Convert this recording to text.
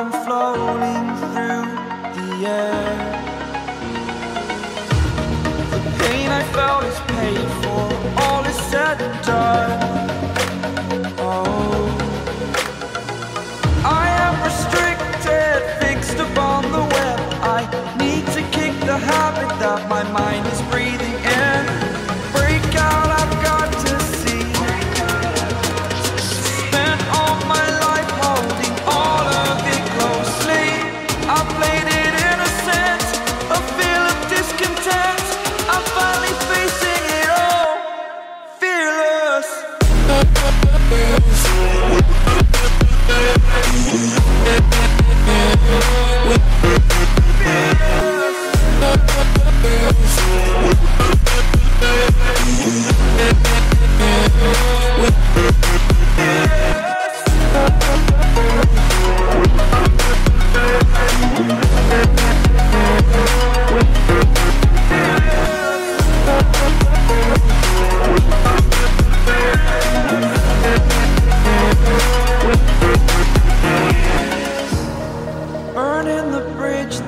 I'm floating through the air. The pain I felt is paid for, all is said and done. Oh, I am restricted, fixed upon the web. I need to kick the habit that my mind is breathing in. Break out, I've got to see. Spent all my life holding all of it closely. I played it innocent, a feel of discontent. I'm finally facing it all, fearless.